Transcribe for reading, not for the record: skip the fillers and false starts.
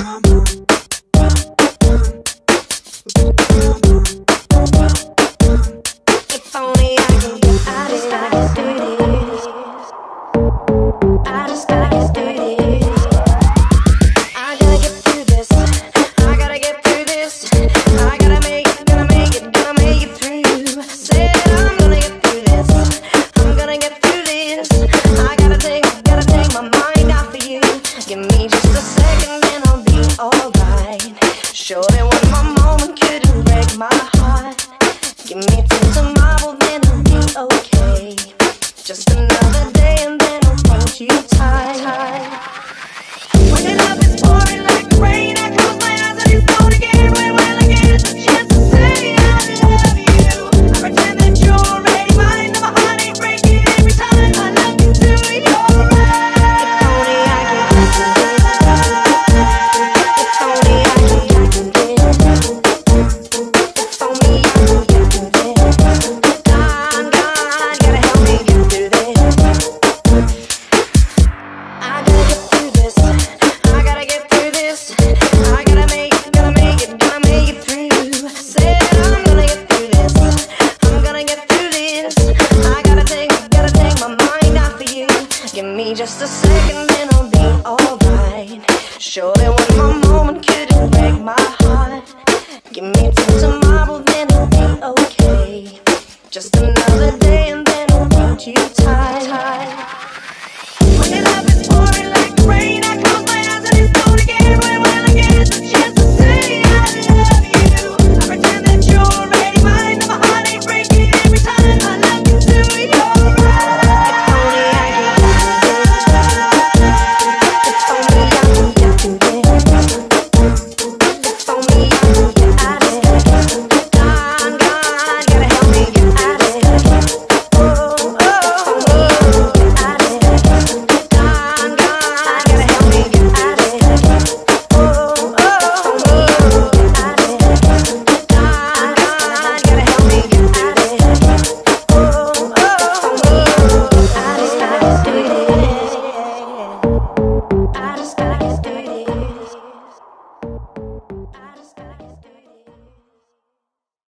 If only I can get out of this. Sure, that when my moment couldn't break my heart, give me till tomorrow, then I'll be okay. Just another day, and then I'll hold you tight. When your love is pouring like rain, I close my eyes and you go to get away. Well, I get the chance to say I love you. I pretend that you're already mine, and my heart ain't breaking every time I look into your eyes. If only I could. If only I could. Give me just a second, then I'll be alright. Sure, that when my moment couldn't break my heart, give me till tomorrow, then I'll be okay. Just another day, and then I'll hold you tight. When your love is pouring like rain.